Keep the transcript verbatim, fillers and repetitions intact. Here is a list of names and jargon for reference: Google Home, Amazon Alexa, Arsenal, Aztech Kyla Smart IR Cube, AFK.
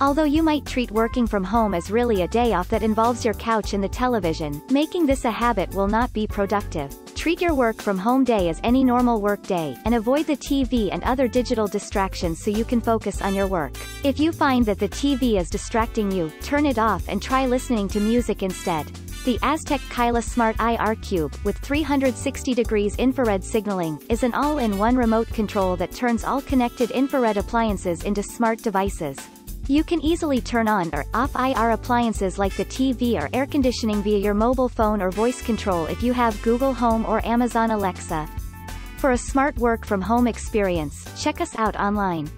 Although you might treat working from home as really a day off that involves your couch and the television, making this a habit will not be productive. Treat your work from home day as any normal work day, and avoid the T V and other digital distractions so you can focus on your work. If you find that the T V is distracting you, turn it off and try listening to music instead. The Aztech Kyla Smart I R Cube, with three hundred sixty degrees infrared signaling, is an all-in-one remote control that turns all connected infrared appliances into smart devices. You can easily turn on or off I R appliances like the T V or air conditioning via your mobile phone or voice control if you have Google Home or Amazon Alexa. For a smart work-from-home experience, check us out online.